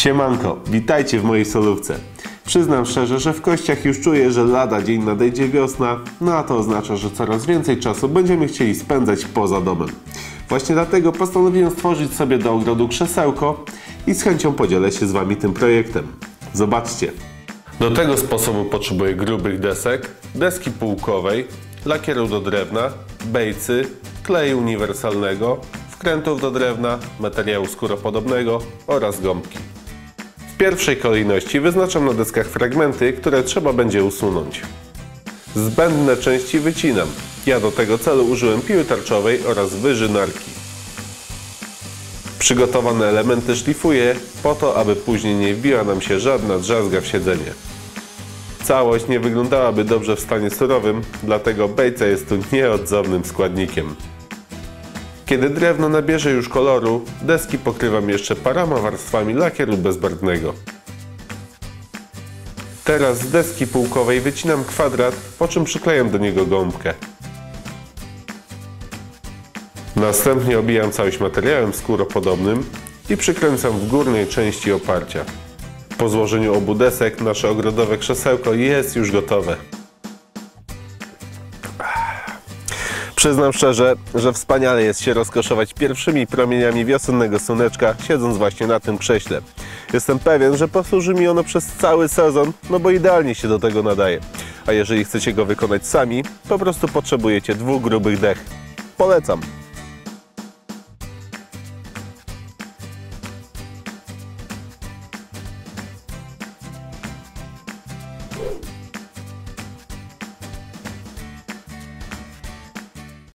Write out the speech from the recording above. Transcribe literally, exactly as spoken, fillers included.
Siemanko, witajcie w mojej solówce. Przyznam szczerze, że w kościach już czuję, że lada dzień nadejdzie wiosna, no a to oznacza, że coraz więcej czasu będziemy chcieli spędzać poza domem. Właśnie dlatego postanowiłem stworzyć sobie do ogrodu krzesełko i z chęcią podzielę się z Wami tym projektem. Zobaczcie! Do tego sposobu potrzebuję grubych desek, deski półkowej, lakieru do drewna, bejcy, kleju uniwersalnego, wkrętów do drewna, materiału skóropodobnego oraz gąbki. W pierwszej kolejności wyznaczam na deskach fragmenty, które trzeba będzie usunąć. Zbędne części wycinam. Ja do tego celu użyłem piły tarczowej oraz wyżynarki. Przygotowane elementy szlifuję po to, aby później nie wbiła nam się żadna drzazga w siedzenie. Całość nie wyglądałaby dobrze w stanie surowym, dlatego bejca jest tu nieodzownym składnikiem. Kiedy drewno nabierze już koloru, deski pokrywam jeszcze paroma warstwami lakieru bezbarwnego. Teraz z deski półkowej wycinam kwadrat, po czym przyklejam do niego gąbkę. Następnie obijam całość materiałem skóropodobnym i przykręcam w górnej części oparcia. Po złożeniu obu desek nasze ogrodowe krzesełko jest już gotowe. Przyznam szczerze, że wspaniale jest się rozkoszować pierwszymi promieniami wiosennego słoneczka, siedząc właśnie na tym krześle. Jestem pewien, że posłuży mi ono przez cały sezon, no bo idealnie się do tego nadaje. A jeżeli chcecie go wykonać sami, po prostu potrzebujecie dwóch grubych dech. Polecam!